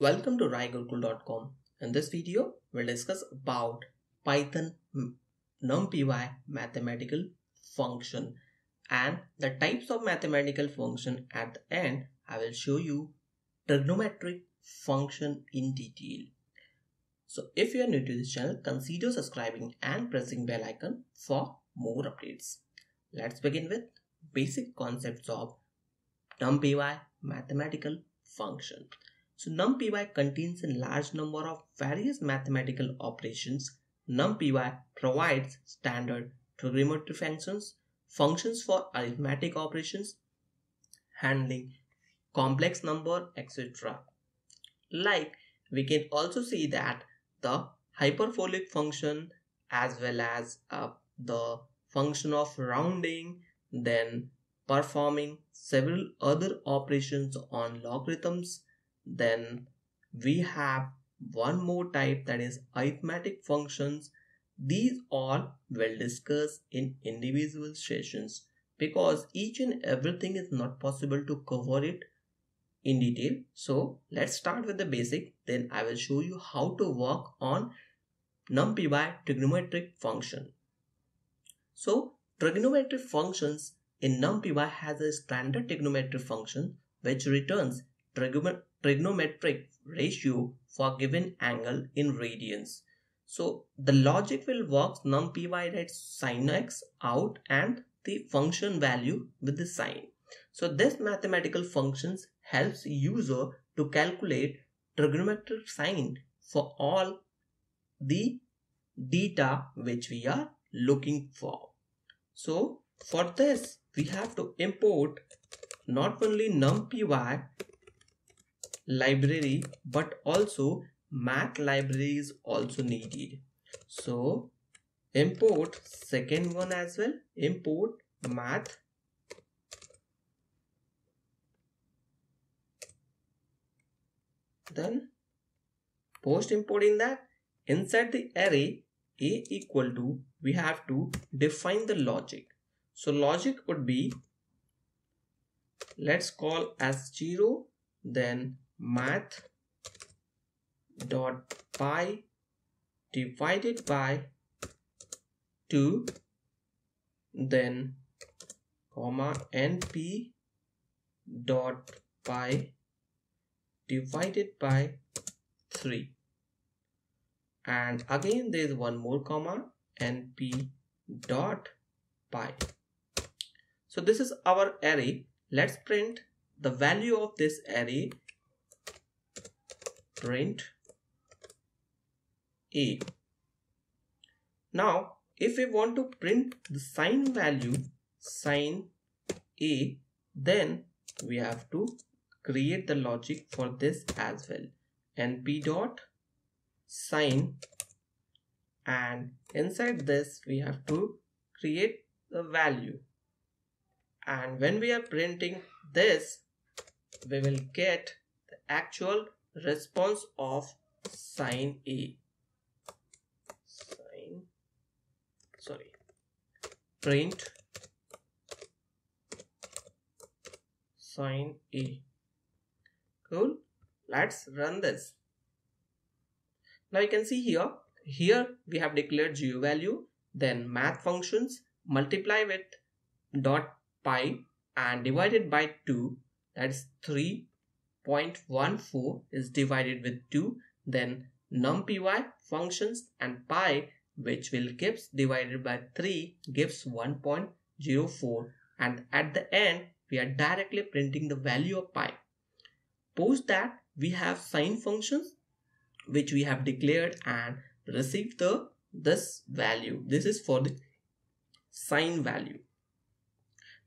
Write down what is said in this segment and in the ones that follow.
Welcome to RayGurkul.com. In this video, we'll discuss about Python NumPy mathematical function and the types of mathematical function. At the end, I will show you trigonometric function in detail. So if you are new to this channel, consider subscribing and pressing bell icon for more updates. Let's begin with basic concepts of NumPy mathematical function. So NumPy contains a large number of various mathematical operations. NumPy provides standard trigonometric functions, functions for arithmetic operations, handling complex number, etc. Like we can also see that the hyperbolic function as well as the function of rounding, then performing several other operations on logarithms. Then we have one more type, that is arithmetic functions. These all we'll discuss in individual sessions because each and everything is not possible to cover it in detail. So let's start with the basic, then I will show you how to work on NumPy trigonometric function. So trigonometric functions in NumPy has a standard trigonometric function which returns trigonometric ratio for given angle in radians. So the logic will work, NumPy writes sin x out and the function value with the sign. So this mathematical functions helps user to calculate trigonometric sign for all the data which we are looking for. So for this we have to import not only NumPy library but also math library is also needed. So import second one as well, import math then post importing that inside the array a equal to we have to define the logic. So logic would be, let's call as 0, then math dot pi divided by 2, then comma np dot pi divided by 3, and again there is one more comma np dot pi. So this is our array. Let's print the value of this array. Print a. Now if we want to print the sign value sign a, then we have to create the logic for this as well, np dot sign, and inside this we have to create the value, and when we are printing this we will get the actual response of sign a. Print sign a. Cool. Let's run this. Now you can see here we have declared geo value, then math functions multiply with dot pi and divided by 2, that's 3. 0.14 is divided with 2, then NumPy functions and pi which will gives divided by 3 gives 1.04, and at the end we are directly printing the value of pi. Post that we have sine functions which we have declared and received this value. This is for the sine value.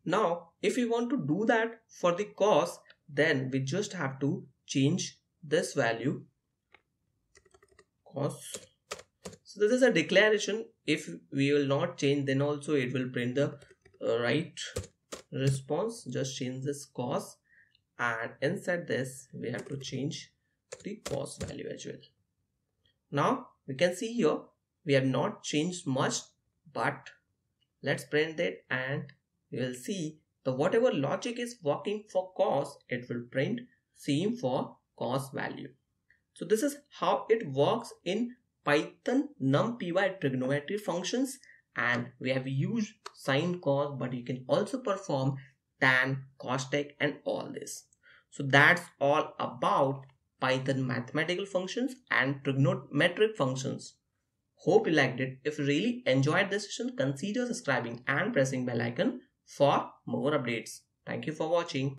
Now if we want to do that for the cos, then we just have to change this value cos. So this is a declaration. If we will not change, then also it will print the right response. Just change this cos, and inside this we have to change the cos value as well. Now we can see here we have not changed much, but let's print it and we will see. So whatever logic is working for cos, it will print same for cos value. So this is how it works in Python NumPy trigonometry functions, and we have used sine, cos, but you can also perform tan, cosec and all this. So that's all about Python mathematical functions and trigonometric functions. Hope you liked it. If you really enjoyed this session, consider subscribing and pressing bell icon for more updates. Thank you for watching.